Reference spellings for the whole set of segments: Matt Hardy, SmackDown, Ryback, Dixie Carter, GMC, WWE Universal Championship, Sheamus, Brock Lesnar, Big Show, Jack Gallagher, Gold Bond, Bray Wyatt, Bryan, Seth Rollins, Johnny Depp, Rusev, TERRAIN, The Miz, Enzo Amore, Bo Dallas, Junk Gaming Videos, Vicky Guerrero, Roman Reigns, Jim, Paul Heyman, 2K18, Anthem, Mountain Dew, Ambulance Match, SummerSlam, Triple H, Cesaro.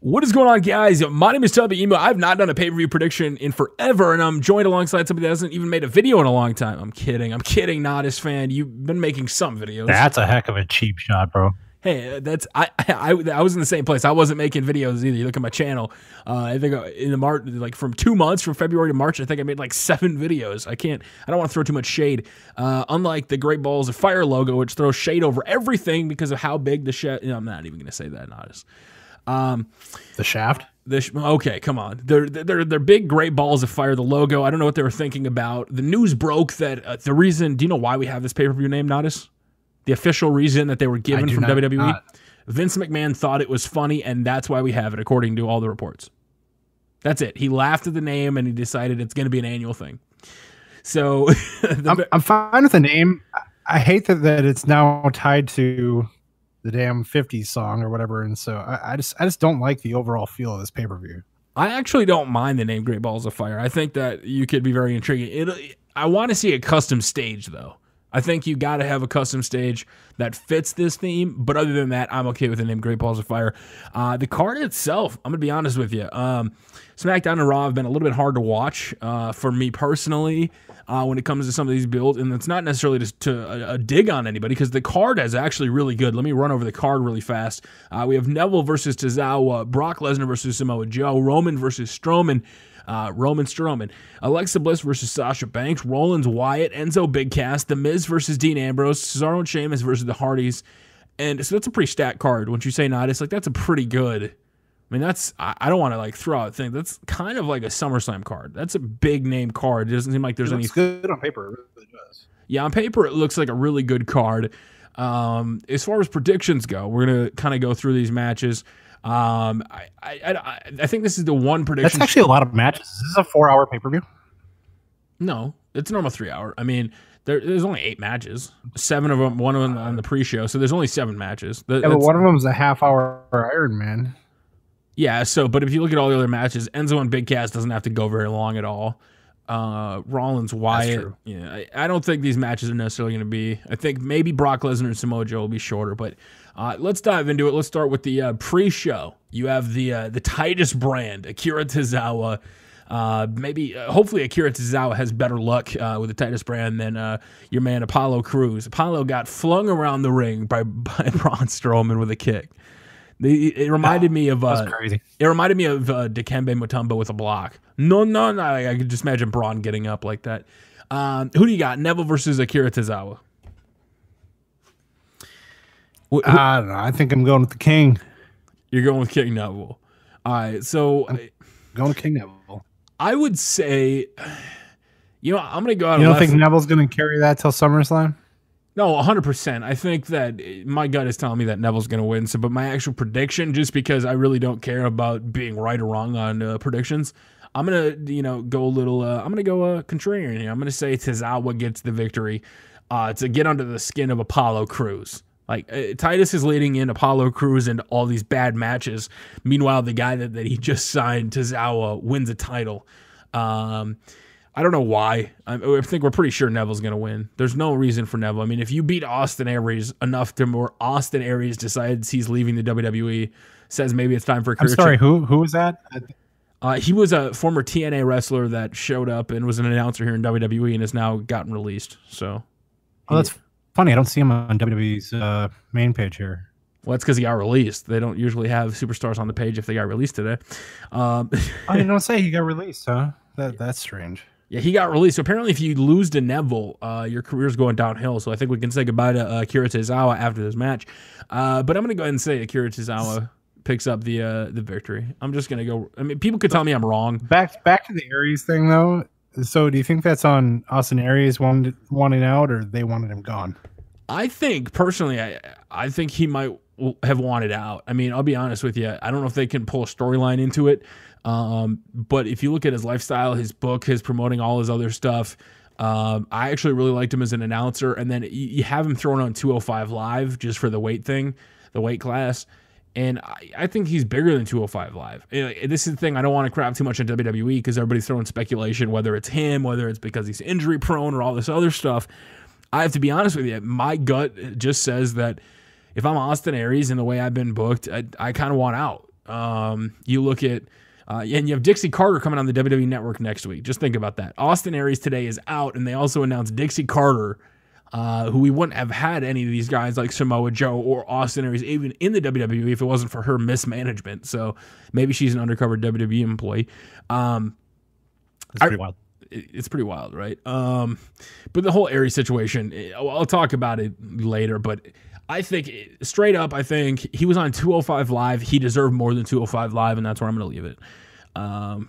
What is going on, guys? My name is Tubby Emu. I've not done a pay-per-view prediction in forever, and I'm joined alongside somebody that hasn't even made a video in a long time. I'm kidding, Nodis fan. You've been making some videos. That's a heck of a cheap shot, bro. Hey, that's I was in the same place. I wasn't making videos either. You look at my channel. I think in the March, like from 2 months, from February to March, I think I made like 7 videos. I don't want to throw too much shade. Unlike the Great Balls of Fire logo, which throws shade over everything because of how big the shaft. You know, I'm not even going to say that, Nodis. The shaft. Okay, come on. They're big Great Balls of Fire. The logo. I don't know what they were thinking about. The news broke that the reason. Do you know why we have this pay-per-view name, Nodis? The official reason that they were given from WWE, Vince McMahon thought it was funny, and that's why we have it, according to all the reports. That's it. He laughed at the name, and he decided it's going to be an annual thing. So I'm fine with the name. I hate that it's now tied to the damn 50s song or whatever, and so I just don't like the overall feel of this pay-per-view. I actually don't mind the name Great Balls of Fire. I think that you could be very intriguing. I want to see a custom stage, though. I think you got to have a custom stage that fits this theme. But other than that, I'm okay with the name Great Balls of Fire. The card itself, I'm going to be honest with you. SmackDown and Raw have been a little bit hard to watch for me personally when it comes to some of these builds. And it's not necessarily just to a dig on anybody because the card is actually really good. Let me run over the card really fast. We have Neville versus Tozawa, Brock Lesnar versus Samoa Joe, Roman versus Strowman. Roman Strowman, Alexa Bliss versus Sasha Banks, Rollins Wyatt, Enzo Big Cass, The Miz versus Dean Ambrose, Cesaro and Sheamus versus The Hardys, and so that's a pretty stacked card. Once you say not, it's like that's a pretty good. I mean, that's I don't want to like throw out things. That's kind of like a SummerSlam card. That's a big name card. It doesn't seem like there's any. It's good on paper. It really does. Yeah, on paper it looks like a really good card. As far as predictions go, we're gonna kind of go through these matches. I think this is the one prediction. That's actually a lot of matches. Is this a 4-hour pay-per-view? No, it's a normal 3-hour. I mean, there's only 8 matches. 7 of them, one of them on the pre-show. So there's only 7 matches. Yeah, but one of them is a half-hour Iron Man. Yeah. So, but if you look at all the other matches, Enzo and Big Cass doesn't have to go very long at all. Rollins, Wyatt. Yeah, I don't think these matches are necessarily going to be. I think maybe Brock Lesnar and Samoa Joe will be shorter, but let's dive into it. Let's start with the pre-show. You have the Titus brand, Akira Tozawa. Hopefully Akira Tozawa has better luck with the Titus brand than your man Apollo Crews. Apollo got flung around the ring by Braun Strowman with a kick. It reminded me of that's crazy. It reminded me of Dikembe Mutombo with a block. No. I could just imagine Braun getting up like that. Who do you got? Neville versus Akira Tozawa. I don't know. I think I'm going with the King. You're going with King Neville. All right. So I'm going with King Neville. I would say, you know, I'm going to go out. You don't think Neville's going to carry that till SummerSlam? No, 100%. I think that my gut is telling me that Neville's going to win. So, but my actual prediction, just because I really don't care about being right or wrong on predictions, I'm going to, you know, go a little. I'm going to go contrarian here. I'm going to say Tozawa gets the victory to get under the skin of Apollo Crews. Like Titus is leading in Apollo Crews into all these bad matches. Meanwhile, the guy that he just signed, Tozawa, wins a title. I don't know why. I think we're pretty sure Neville's going to win. There's no reason for Neville. I mean, if you beat Austin Aries enough to more, Austin Aries decides he's leaving the WWE, says maybe it's time for a career. I'm sorry, who was that? He was a former TNA wrestler that showed up and was an announcer here in WWE and has now gotten released. So, oh, that's funny. I don't see him on WWE's main page here. Well, that's because he got released. They don't usually have superstars on the page if they got released today. I mean, don't say he got released, huh? That's strange. Yeah, he got released. So apparently, if you lose to Neville, your career's going downhill. So I think we can say goodbye to Akira Tozawa after this match. But I'm going to go ahead and say Akira Tozawa picks up the victory. I'm just going to go. I mean, people could tell me I'm wrong. Back to the Aries thing, though. So do you think that's on Austin Aries wanting out, or they wanted him gone? I think, personally, I think he might have wanted out. I mean, I'll be honest with you. I don't know if they can pull a storyline into it. But if you look at his lifestyle, his book, his promoting, all his other stuff, I actually really liked him as an announcer. And then you have him thrown on 205 Live just for the weight thing, the weight class. And I think he's bigger than 205 Live. This is the thing. I don't want to crap too much on WWE because everybody's throwing speculation, whether it's him, whether it's because he's injury prone or all this other stuff. I have to be honest with you. My gut just says that if I'm Austin Aries and the way I've been booked, I kind of want out. You look at, and you have Dixie Carter coming on the WWE Network next week. Just think about that. Austin Aries today is out, and they also announced Dixie Carter, who we wouldn't have had any of these guys like Samoa Joe or Austin Aries even in the WWE if it wasn't for her mismanagement. So maybe she's an undercover WWE employee. It's pretty wild. It's pretty wild, right? But the whole Aries situation, I'll talk about it later, but I think, straight up, I think he was on 205 Live. He deserved more than 205 Live, and that's where I'm going to leave it.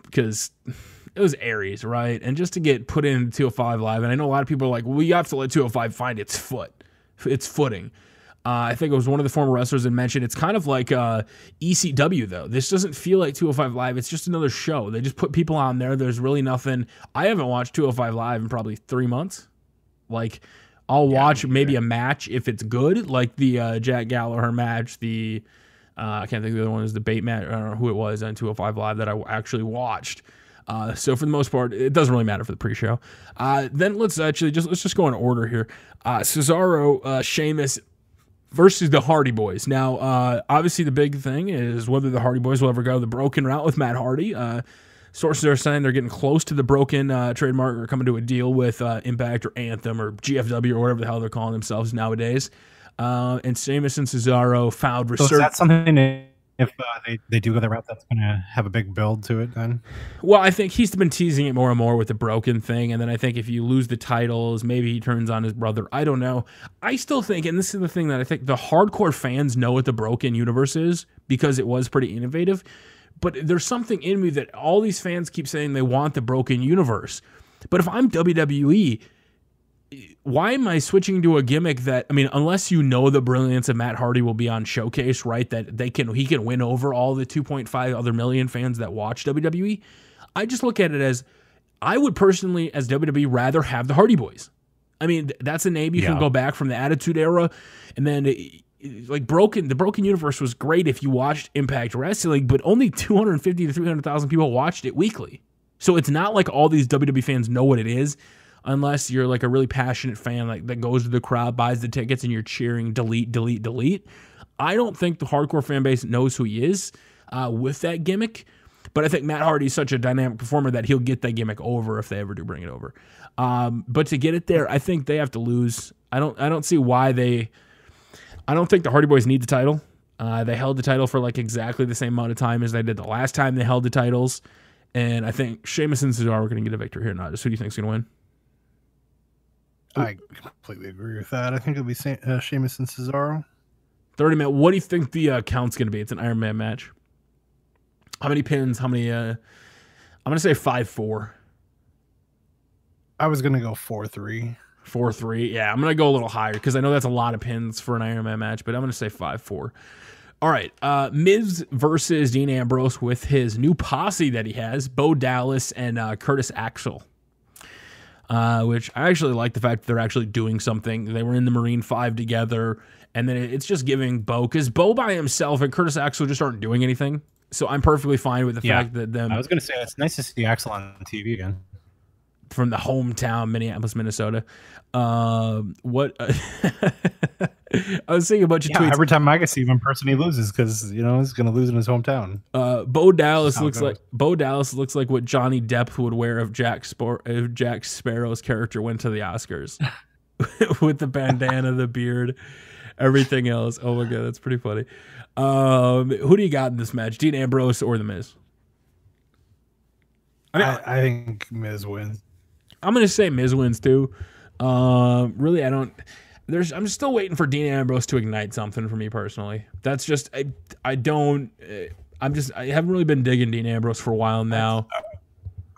Because it was Aries, right? And just to get put in 205 Live, and I know a lot of people are like, well, you have to let 205 find its footing. I think it was one of the former wrestlers that mentioned it's kind of like ECW, though. This doesn't feel like 205 Live. It's just another show. They just put people on there. There's really nothing. I haven't watched 205 Live in probably 3 months. Like, I'll watch maybe a match if it's good, like the Jack Gallagher match, the I can't think of the other one. It was the bait match. I don't know who it was on 205 Live that I actually watched. So for the most part, it doesn't really matter for the pre-show. Then let's just go in order here. Cesaro, Sheamus versus the Hardy Boys. Now, obviously the big thing is whether the Hardy Boys will ever go the broken route with Matt Hardy. Sources are saying they're getting close to the broken trademark or coming to a deal with Impact or Anthem or GFW or whatever the hell they're calling themselves nowadays. And Sheamus and Cesaro found research. So is that something that if they do go that route, that's going to have a big build to it then? Well, I think he's been teasing it more and more with the broken thing. And then I think if you lose the titles, maybe he turns on his brother. I don't know. I still think, and this is the thing that I think the hardcore fans know what the broken universe is because it was pretty innovative. But there's something in me that all these fans keep saying they want the broken universe. But if I'm WWE, why am I switching to a gimmick that, I mean, unless you know the brilliance of Matt Hardy will be on Showcase, right, that he can win over all the 2.5 other million fans that watch WWE, I just look at it as, I would personally, as WWE, rather have the Hardy Boys. I mean, that's a name you can go back from the Attitude Era, and then... Like the broken universe was great if you watched Impact Wrestling, but only 250 to 300,000 people watched it weekly. So it's not like all these WWE fans know what it is, unless you're like a really passionate fan like that goes to the crowd, buys the tickets, and you're cheering delete, delete, delete. I don't think the hardcore fan base knows who he is with that gimmick, but I think Matt Hardy is such a dynamic performer that he'll get that gimmick over if they ever do bring it over. But to get it there, I think they have to lose. I don't see why they. I don't think the Hardy Boys need the title. They held the title for like exactly the same amount of time as they did the last time they held the titles. And I think Sheamus and Cesaro are going to get a victory here. Nodis, who do you think is going to win? I completely agree with that. I think it'll be Sheamus and Cesaro. 30-minute. What do you think the count's going to be? It's an Iron Man match. How many pins? How many? I'm going to say 5-4. I was going to go 4-3. 4-3. Yeah, I'm going to go a little higher because I know that's a lot of pins for an Iron Man match, but I'm going to say 5-4. All right. Miz versus Dean Ambrose with his new posse that he has, Bo Dallas and Curtis Axel, which I actually like the fact that they're actually doing something. They were in the Marine 5 together, and then it's just giving Bo, because Bo by himself and Curtis Axel just aren't doing anything. So I'm perfectly fine with the fact that them... I was going to say, it's nice to see Axel on TV again. From the hometown, Minneapolis, Minnesota. I was seeing a bunch of tweets. Every time I can see him in person, he loses because he's going to lose in his hometown. Bo Dallas looks like what Johnny Depp would wear if Jack Sparrow's character went to the Oscars with the bandana, the beard, everything else. Oh my god, that's pretty funny. Who do you got in this match, Dean Ambrose or The Miz? I think Miz wins. I'm going to say Miz wins too. Really, I don't. I'm still waiting for Dean Ambrose to ignite something for me personally. That's just I haven't really been digging Dean Ambrose for a while now.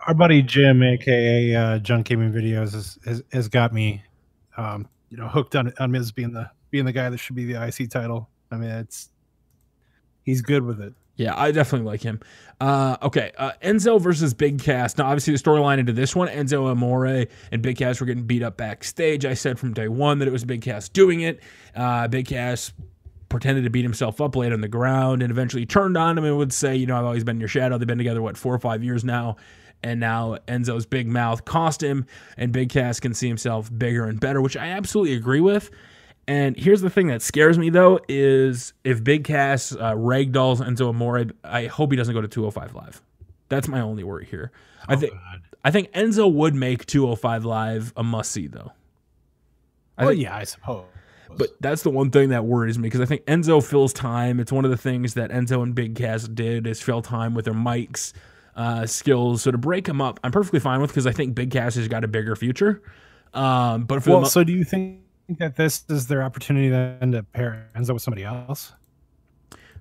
Our buddy Jim, aka Junk Gaming Videos, has got me, hooked on Miz being the guy that should be the IC title. I mean, he's good with it. Yeah, I definitely like him. Enzo versus Big Cass. Now, obviously, the storyline into this one, Enzo Amore and Big Cass were getting beat up backstage. I said from day one that it was Big Cass doing it. Big Cass pretended to beat himself up, laid on the ground, and eventually turned on him and would say, I've always been in your shadow. They've been together, 4 or 5 years now. And now Enzo's big mouth cost him, and Big Cass can see himself bigger and better, which I absolutely agree with. And here's the thing that scares me, though, is if Big Cass ragdolls Enzo Amore, I hope he doesn't go to 205 Live. That's my only worry here. Oh, I think Enzo would make 205 Live a must-see, though. Yeah, I suppose. But that's the one thing that worries me, because I think Enzo fills time. It's one of the things that Enzo and Big Cass did is fill time with their mics, skills. So to break them up, I'm perfectly fine with, because I think Big Cass has got a bigger future. But for so do you think that this is their opportunity then to pair Enzo with somebody else?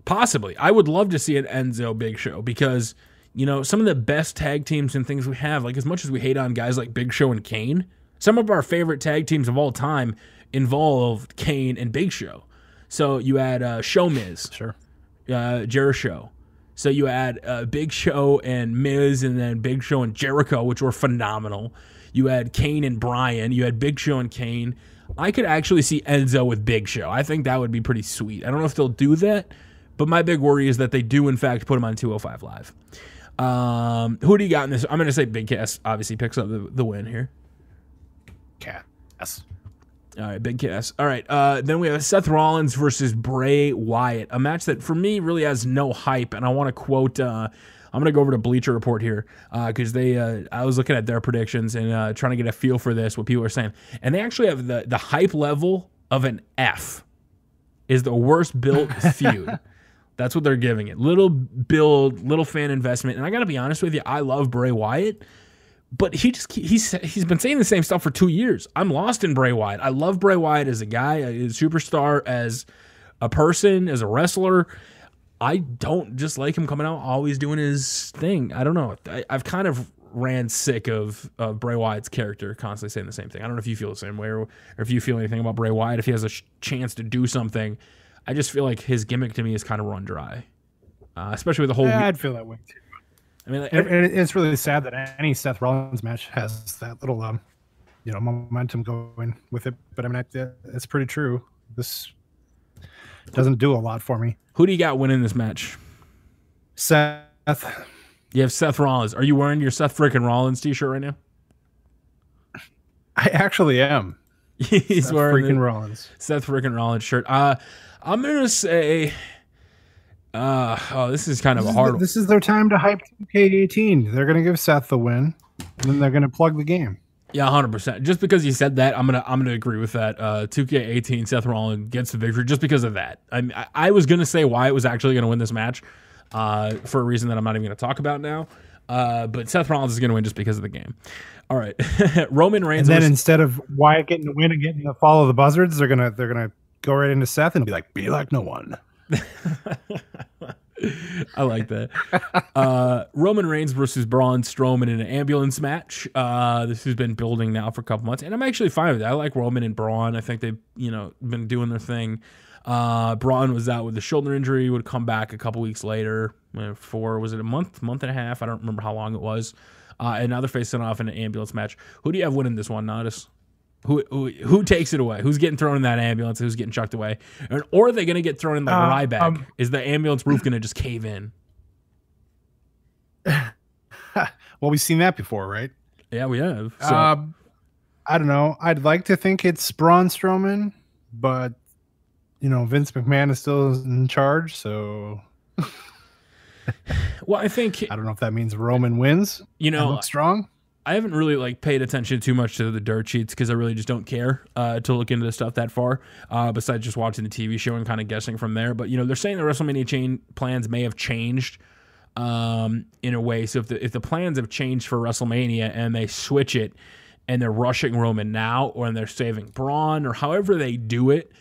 Possibly. I would love to see an Enzo Big Show, because, you know, some of the best tag teams and things we have, like as much as we hate on guys like Big Show and Kane, some of our favorite tag teams of all time involved Kane and Big Show. So you add Show Miz, sure, Jericho. So you add Big Show and Miz, and then Big Show and Jericho, which were phenomenal. You add Kane and Bryan. You add Big Show and Kane. I could actually see Enzo with Big Show. I think that would be pretty sweet. I don't know if they'll do that, but my big worry is that they do, in fact, put him on 205 Live. Who do you got in this? I'm going to say Big Cass obviously picks up the win here. Cass. All right, Big Cass. All right, then we have Seth Rollins versus Bray Wyatt, a match that, for me, really has no hype, and I want to quote... I'm going to go over to Bleacher Report here because I was looking at their predictions and trying to get a feel for this, what people are saying. And they actually have the hype level of an F is the worst built feud. That's what they're giving it. Little build, little fan investment. And I got to be honest with you, I love Bray Wyatt, but he's been saying the same stuff for 2 years. I'm lost in Bray Wyatt. I love Bray Wyatt as a guy, as a superstar, as a person, as a wrestler. I don't just like him coming out always doing his thing. I don't know. I've kind of ran sick of Bray Wyatt's character constantly saying the same thing. I don't know if you feel the same way or if you feel anything about Bray Wyatt. If he has a chance to do something, I just feel like his gimmick to me is kind of run dry, especially with the whole... Yeah, I'd feel that way too. I mean, like, and it's really sad that any Seth Rollins match has that little momentum going with it. But I mean, it's pretty true. This doesn't do a lot for me. Who do you got winning this match? Seth. You have Seth Rollins. Are you wearing your Seth freaking Rollins t-shirt right now? I actually am. He's Seth wearing freaking Rollins. Seth freaking Rollins shirt. I'm gonna say. This is kind of a hard one. This is their time to hype 2K18. They're gonna give Seth the win, and then they're gonna plug the game. Yeah, 100%. Just because you said that, I'm gonna agree with that. 2K18, Seth Rollins gets the victory just because of that. I was gonna say Wyatt was actually gonna win this match, for a reason that I'm not even gonna talk about now. But Seth Rollins is gonna win just because of the game. All right, Roman Reigns. And then instead of Wyatt getting the win and getting the fall of the buzzards, they're gonna go right into Seth and be like no one. I like that. Roman Reigns versus Braun Strowman in an ambulance match. This has been building now for a couple months, and I'm actually fine with it. I like Roman and Braun. I think they've been doing their thing. Braun was out with a shoulder injury, would come back a couple weeks later. Was it a month and a half? I don't remember how long it was. And now they're facing off in an ambulance match. Who do you have winning this one, Nodis? Who takes it away? Who's getting thrown in that ambulance? Who's getting chucked away? Or are they going to get thrown in like Ryback? Is the ambulance roof going to just cave in? Well, we've seen that before, right? Yeah, we have. So. I don't know. I'd like to think it's Braun Strowman, but Vince McMahon is still in charge, so. Well, I think I don't know if that means Roman wins. Looks strong. I haven't really paid attention too much to the dirt sheets because I really just don't care to look into this stuff that far, besides just watching the TV show and kind of guessing from there. But they're saying the WrestleMania plans may have changed in a way. So if the plans have changed for WrestleMania and they switch it and they're rushing Roman now, or they're saving Braun, or however they do it,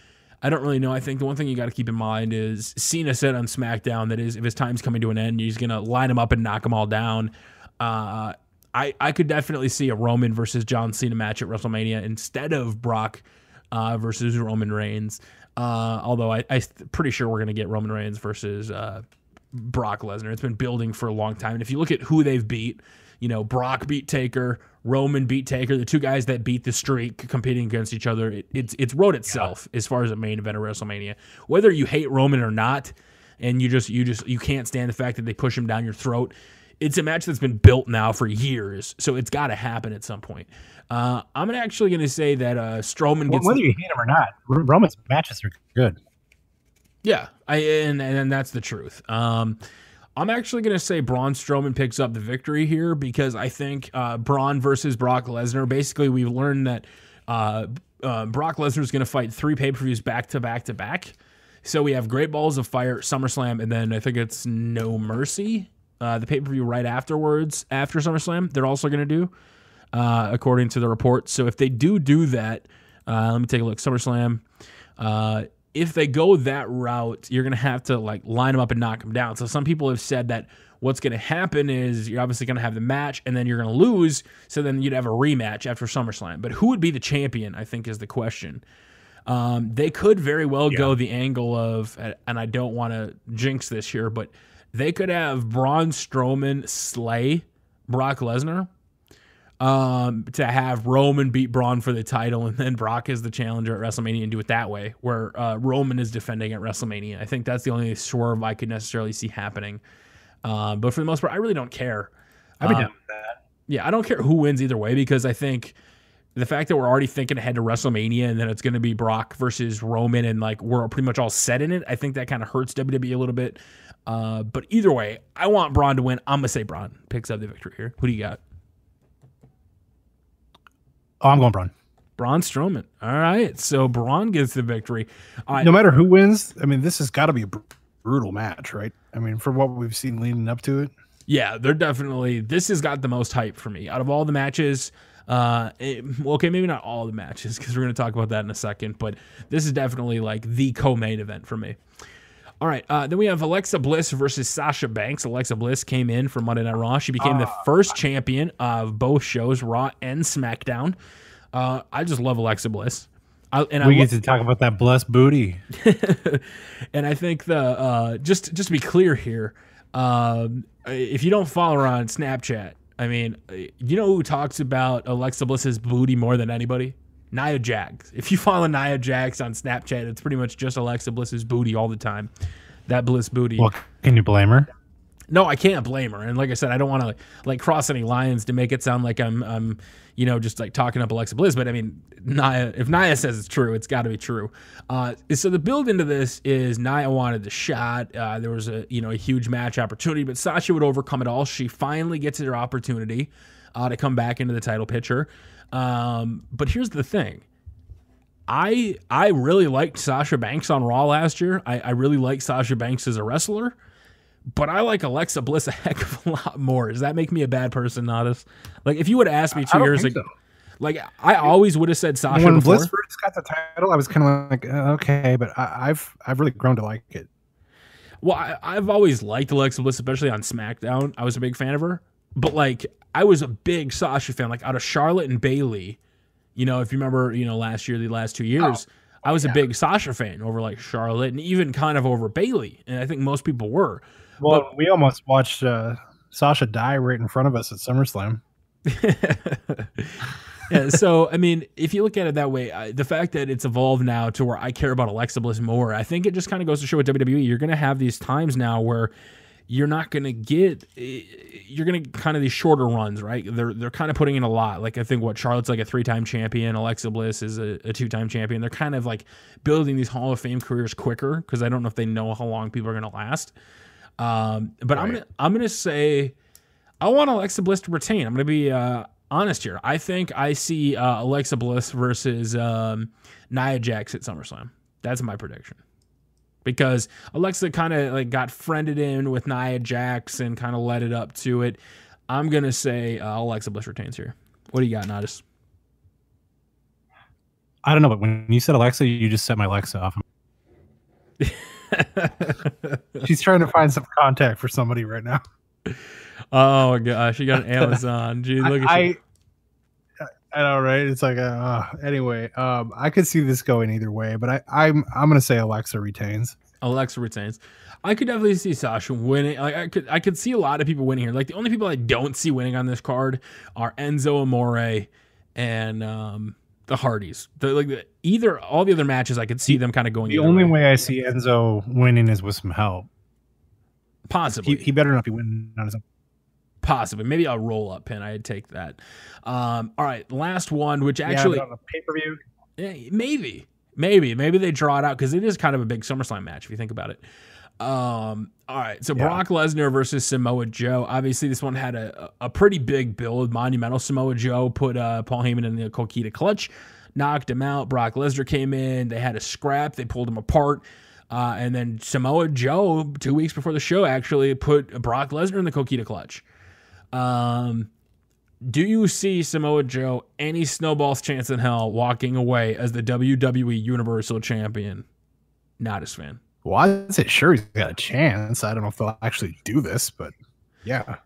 I don't really know. I think the one thing you got to keep in mind is Cena said on SmackDown that is if his time's coming to an end, he's gonna line them up and knock them all down. I could definitely see a Roman versus John Cena match at WrestleMania instead of Brock versus Roman Reigns. Although I'm pretty sure we're going to get Roman Reigns versus Brock Lesnar. It's been building for a long time. And if you look at who they've beat, Brock beat Taker, Roman beat Taker, the two guys that beat the streak competing against each other. It's wrote itself as far as a main event of WrestleMania. Whether you hate Roman or not, and you can't stand the fact that they push him down your throat, It's a match that's been built now for years, so it's got to happen at some point. I'm actually going to say that Strowman gets... Whether you hate him or not, Roman's matches are good. Yeah, and that's the truth. I'm actually going to say Braun Strowman picks up the victory here because I think Braun versus Brock Lesnar, basically we've learned that Brock Lesnar is going to fight 3 pay-per-views back to back to back. So we have Great Balls of Fire, SummerSlam, and then I think it's No Mercy, the pay-per-view right afterwards, after SummerSlam, they're also going to do, according to the report. So if they do that, let me take a look, SummerSlam, if they go that route, you're going to have to like line them up and knock them down. So some people have said that what's going to happen is you're obviously going to have the match and then you're going to lose. So then you'd have a rematch after SummerSlam. But who would be the champion, I think, is the question. They could very well go the angle of, and I don't want to jinx this here, but they could have Braun Strowman slay Brock Lesnar to have Roman beat Braun for the title, and then Brock is the challenger at WrestleMania and do it that way, where Roman is defending at WrestleMania. I think that's the only swerve I could necessarily see happening. But for the most part, I really don't care. I'd be down with that. Yeah, I don't care who wins either way, because I think the fact that we're already thinking ahead to WrestleMania and then it's going to be Brock versus Roman and like we're pretty much all set in it, I think that kind of hurts WWE a little bit. But either way, I want Braun to win. I'm going to say Braun picks up the victory here. Who do you got? Oh, I'm going Braun. Braun Strowman. All right. So Braun gets the victory. No matter who wins, I mean, this has got to be a brutal match, right? I mean, from what we've seen leading up to it. Yeah, they're definitely... This has got the most hype for me. Out of all the matches... okay, maybe not all the matches, because we're going to talk about that in a second, but this is definitely like the co-main event for me. All right, then we have Alexa Bliss versus Sasha Banks. Alexa Bliss came in for Monday Night Raw. She became the first champion of both shows, Raw and SmackDown. I just love Alexa Bliss. We get to talk about that blessed booty. And I think the just to be clear here, if you don't follow her on Snapchat, I mean, you know who talks about Alexa Bliss's booty more than anybody? Nia Jax. If you follow Nia Jax on Snapchat, it's pretty much just Alexa Bliss's booty all the time. That Bliss booty. Well, can you blame her? No, I can't blame her. And like I said, I don't want to like cross any lines to make it sound like I'm, you know, just like talking up Alexa Bliss. But I mean, Nia, if Nia says it's true, it's got to be true. So the build into this is Nia wanted the shot. There was a huge match opportunity, but Sasha would overcome it all. She finally gets her opportunity to come back into the title picture. But here's the thing. I really liked Sasha Banks on Raw last year. I really liked Sasha Banks as a wrestler. But I like Alexa Bliss a heck of a lot more. Does that make me a bad person, Nodis? Like, if you would have asked me 2 years ago, like, I always would have said Sasha. When Bliss first got the title, I was kind of like, okay, but I've really grown to like it. Well, I've always liked Alexa Bliss, especially on SmackDown. I was a big fan of her. But, like, I was a big Sasha fan. Like, out of Charlotte and Bayley, you know, if you remember, you know, last year, the last 2 years, I was a big Sasha fan over, like, Charlotte and even kind of over Bayley. And I think most people were. Well, but we almost watched Sasha die right in front of us at SummerSlam. Yeah, so, I mean, if you look at it that way, the fact that it's evolved now to where I care about Alexa Bliss more, I think it just kind of goes to show with WWE, you're going to have these times now where you're not going to get, you're going to kind of these shorter runs, right? They're kind of putting in a lot. Like, I think what Charlotte's like a 3-time champion, Alexa Bliss is a 2-time champion. They're kind of like building these Hall of Fame careers quicker because I don't know if they know how long people are going to last. But right. I'm gonna say I want Alexa Bliss to retain. I'm gonna be honest here. I think I see Alexa Bliss versus Nia Jax at SummerSlam. That's my prediction because Alexa kind of like got friended in with Nia Jax and kind of led it up to it. I'm gonna say Alexa Bliss retains here. What do you got, Nodis? I don't know, but when you said Alexa, you just set my Alexa off. She's trying to find some contact for somebody right now. Oh gosh, she got an Amazon. Gee, look at you. I know, right? It's like anyway. I could see this going either way, but I'm gonna say Alexa retains. Alexa retains. I could definitely see Sasha winning. Like I could see a lot of people winning here. Like the only people I don't see winning on this card are Enzo Amore and the Hardys. All the other matches, I could see them kind of going. The only way I see Enzo winning is with some help. Possibly. He better not be winning on his own. Possibly. Maybe a roll-up pin. I'd take that. All right, last one, which actually... Yeah, on the pay-per-view? Yeah, maybe. Maybe. Maybe they draw it out, because it is kind of a big SummerSlam match, if you think about it. All right, so yeah. Brock Lesnar versus Samoa Joe. Obviously, this one had a pretty big build, monumental. Samoa Joe put Paul Heyman in the Coquita Clutch, knocked him out. Brock Lesnar came in. They had a scrap. They pulled him apart. And then Samoa Joe, 2 weeks before the show, actually put Brock Lesnar in the Coquita Clutch. Do you see Samoa Joe any snowball's chance in hell walking away as the WWE Universal Champion? Not his fan. Well, I'd say sure he's got a chance. I don't know if they'll actually do this, but yeah.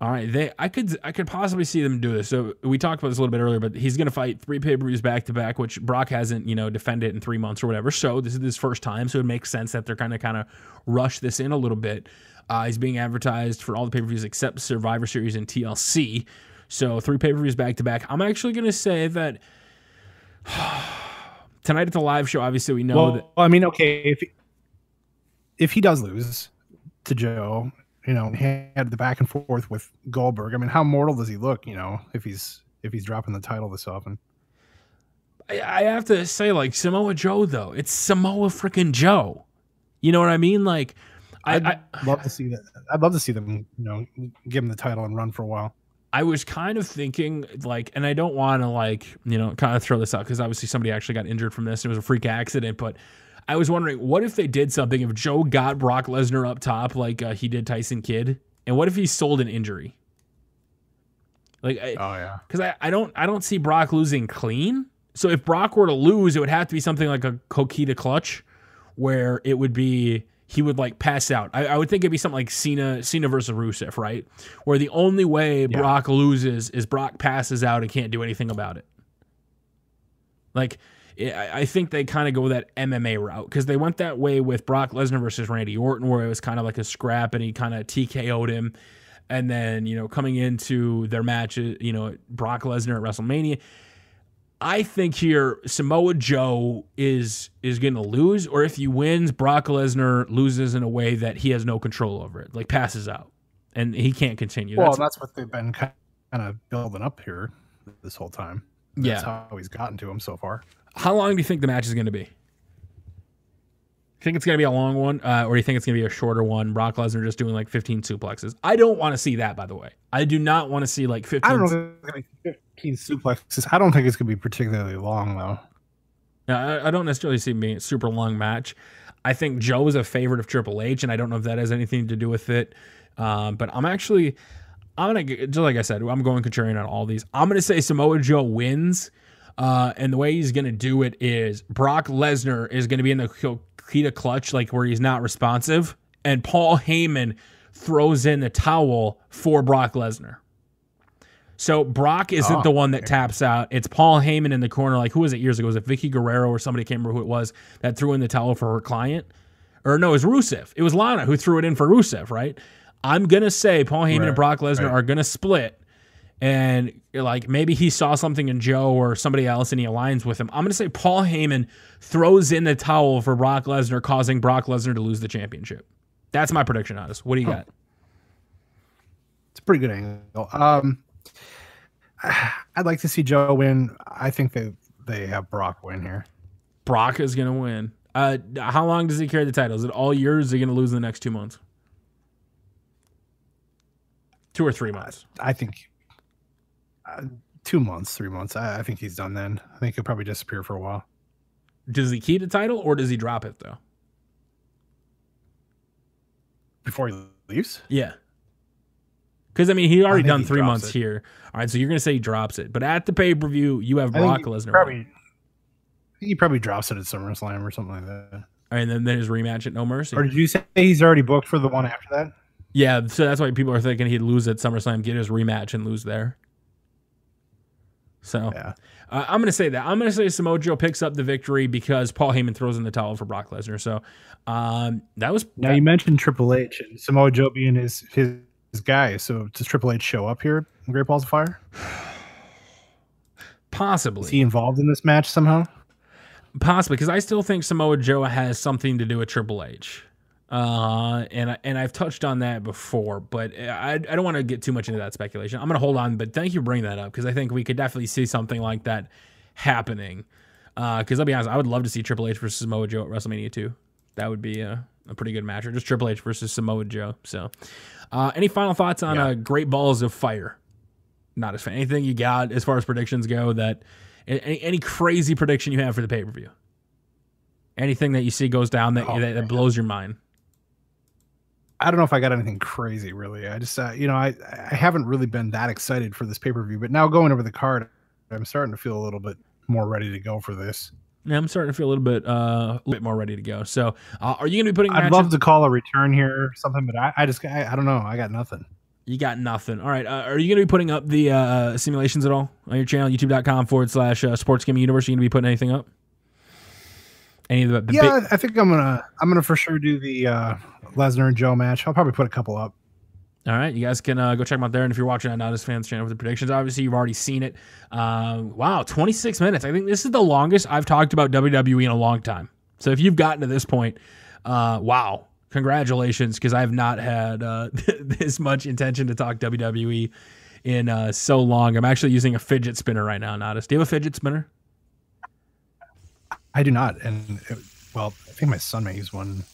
All right, I could possibly see them do this. So we talked about this a little bit earlier, but he's going to fight 3 pay-per-views back-to-back, which Brock hasn't, defended in 3 months or whatever. So this is his first time, so it makes sense that they're kind of rush this in a little bit. He's being advertised for all the pay-per-views except Survivor Series and TLC. So 3 pay-per-views back-to-back. I'm actually going to say that tonight at the live show, obviously we know if he does lose to Joe, he had the back and forth with Goldberg. I mean, how mortal does he look, if he's dropping the title this often? I have to say, like, Samoa Joe, though. It's Samoa freaking Joe. You know what I mean? Like, I'd love to see that. I'd love to see them, give him the title and run for a while. I was kind of thinking, like, and I don't want to, like, kind of throw this out because obviously somebody actually got injured from this. It was a freak accident, but I was wondering, what if they did something, if Joe got Brock Lesnar up top like he did Tyson Kidd, and what if he sold an injury? Like, because I don't see Brock losing clean. So if Brock were to lose, it would have to be something like a Coquita Clutch, where it would be he would like pass out. I would think it'd be something like Cena versus Rusev, right? Where the only way Brock loses is Brock passes out and can't do anything about it. Like, I think they kind of go that MMA route because they went that way with Brock Lesnar versus Randy Orton, where it was kind of like a scrap and he kind of TKO'd him. And then, coming into their match, Brock Lesnar at WrestleMania. I think here Samoa Joe is going to lose, or if he wins, Brock Lesnar loses in a way that he has no control over it, like passes out and he can't continue. Well, that's what they've been kind of building up here this whole time. That's how he's gotten to him so far. How long do you think the match is going to be? You think it's going to be a long one, or do you think it's going to be a shorter one? Brock Lesnar just doing like 15 suplexes. I don't want to see that, by the way. I do not want to see like 15. I don't know if it's going to be 15 suplexes. I don't think it's going to be particularly long, though. Now, I don't necessarily see it being a super long match. I think Joe is a favorite of Triple H, and I don't know if that has anything to do with it. But I'm going to, just like I said, I'm going contrarian on all these. I'm going to say Samoa Joe wins. And the way he's going to do it is Brock Lesnar is going to be in the Coquita Clutch, like where he's not responsive, and Paul Heyman throws in the towel for Brock Lesnar. So Brock isn't the one that taps out. It's Paul Heyman in the corner. Like, who was it years ago? Was it Vicky Guerrero or somebody? I can't remember who it was that threw in the towel for her client. Or no, it was Rusev. It was Lana who threw it in for Rusev, right? I'm going to say Paul Heyman and Brock Lesnar are going to split. And like maybe he saw something in Joe or somebody else and he aligns with him. I'm going to say Paul Heyman throws in the towel for Brock Lesnar, causing Brock Lesnar to lose the championship. That's my prediction on this. What do you got? It's a pretty good angle. I'd like to see Joe win. I think they have Brock win here. Brock is going to win. How long does he carry the title? Is it all year? Or is he going to lose in the next 2 months? 2 or 3 months? I think... 2 months, 3 months. I think he's done then. I think he'll probably disappear for a while. Does he keep the title or does he drop it, though? Before he leaves? Yeah. Because, I mean, he already done 3 months here. All right, so you're going to say he drops it. But at the pay-per-view, you have Brock Lesnar. I think he probably drops it at SummerSlam or something like that. All right, and then his rematch at No Mercy. Or did you say he's already booked for the one after that? Yeah, so that's why people are thinking he'd lose at SummerSlam, get his rematch, and lose there. So I'm going to say that. I'm going to say Samoa Joe picks up the victory because Paul Heyman throws in the towel for Brock Lesnar. So that was... Now, you mentioned Triple H and Samoa Joe being his guy. So does Triple H show up here in Great Balls of Fire? Possibly. Is he involved in this match somehow? Possibly, because I still think Samoa Joe has something to do with Triple H. And I've touched on that before, but I don't want to get too much into that speculation. I'm going to hold on, but thank you for bringing that up, because I think we could definitely see something like that happening. Because I'll be honest, I would love to see Triple H versus Samoa Joe at WrestleMania 2. That would be a pretty good match, or just Triple H versus Samoa Joe. So any final thoughts on Great Balls of Fire? Not as fan. Anything you got as far as predictions go, that any crazy prediction you have for the pay-per-view? Anything that you see goes down that blows your mind? I don't know if I got anything crazy, really. I just, I haven't really been that excited for this pay-per-view, but now going over the card, I'm starting to feel a little bit more ready to go for this. Yeah, I'm starting to feel a little bit more ready to go. So are you going to be putting... I'd love to call a return here or something, but I just don't know. I got nothing. You got nothing. All right. Are you going to be putting up the simulations at all on your channel, youtube.com/Sports Gaming Universe? Are you going to be putting anything up? Any of the I think I'm gonna for sure do the Lesnar and Joe match. I'll probably put a couple up. All right, you guys can go check them out there. And if you're watching on Nodis Fans channel with the predictions, obviously you've already seen it. Wow, 26 minutes. I think this is the longest I've talked about WWE in a long time. So if you've gotten to this point, wow, congratulations, because I have not had this much intention to talk WWE in so long. I'm actually using a fidget spinner right now, Nodis. Do you have a fidget spinner? I do not, and well, I think my son may use one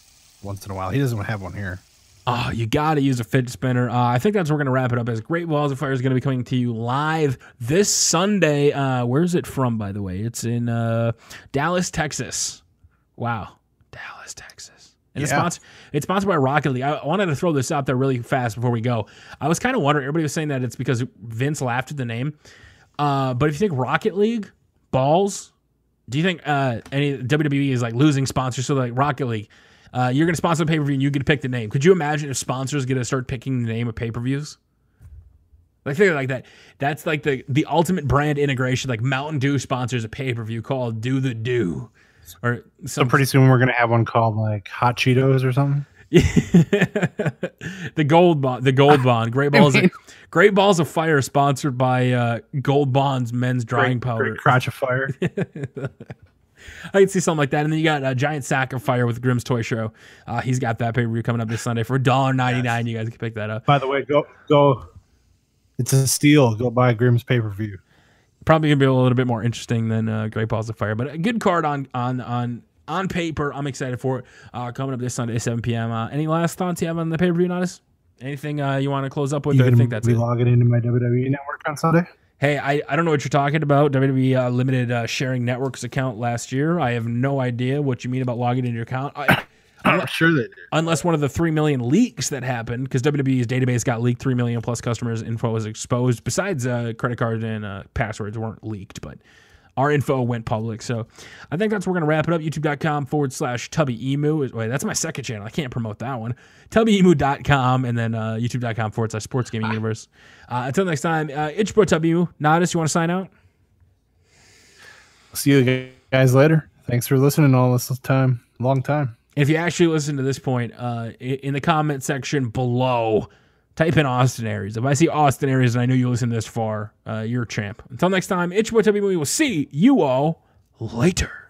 once in a while. He doesn't have one here. Oh, you got to use a fidget spinner. I think that's where we're going to wrap it up, as Great Balls of Fire is going to be coming to you live this Sunday. Where is it from, by the way? It's in Dallas, Texas. Wow. Dallas, Texas. And it's sponsored by Rocket League. I wanted to throw this out there really fast before we go. I was kind of wondering, everybody was saying that it's because Vince laughed at the name. But if you think Rocket League, balls... Do you think any WWE is like losing sponsors? So like Rocket League, you're going to sponsor a pay-per-view and you get to pick the name. Could you imagine if sponsors get to start picking the name of pay-per-views? Like things like that. That's like the ultimate brand integration. Like Mountain Dew sponsors a pay-per-view called Do the Dew. Or so pretty soon we're going to have one called like Hot Cheetos or something. The Gold Bond. Great Balls of Fire sponsored by Gold Bond's men's drying powder. Great Crotch of Fire. I can see something like that. And then you got a Giant Sack of Fire with Grimm's Toy Show. He's got that pay-per-view coming up this Sunday for $1.99. Yes. You guys can pick that up. By the way, go. It's a steal. Go buy Grimm's pay-per-view. Probably gonna be a little bit more interesting than Great Balls of Fire, but a good card on paper. I'm excited for it. Coming up this Sunday, 7 p.m. Any last thoughts you have on the pay-per-view, Nodis? Anything you want to close up with? I think that's it. You logging into my WWE Network on Sunday? Hey, I don't know what you're talking about. WWE limited sharing networks account last year. I have no idea what you mean about logging into your account. I'm not sure they did. Unless one of the 3 million leaks that happened, because WWE's database got leaked. 3 million plus customers' info was exposed. Besides credit cards and passwords weren't leaked, but... our info went public. So I think that's where we're going to wrap it up. YouTube.com/Tubby Emu. Wait, that's my second channel. I can't promote that one. TubbyEmu.com and then YouTube.com/Sports Gaming Universe. Until next time, it's your boy Tubby Emu. Nodis, you want to sign out? See you guys later. Thanks for listening all this time. Long time. If you actually listen to this point, in the comment section below, type in Austin Aries. If I see Austin Aries and I know you listened this far, you're a champ. Until next time, it's your boy Tubby Emu. We will see you all later.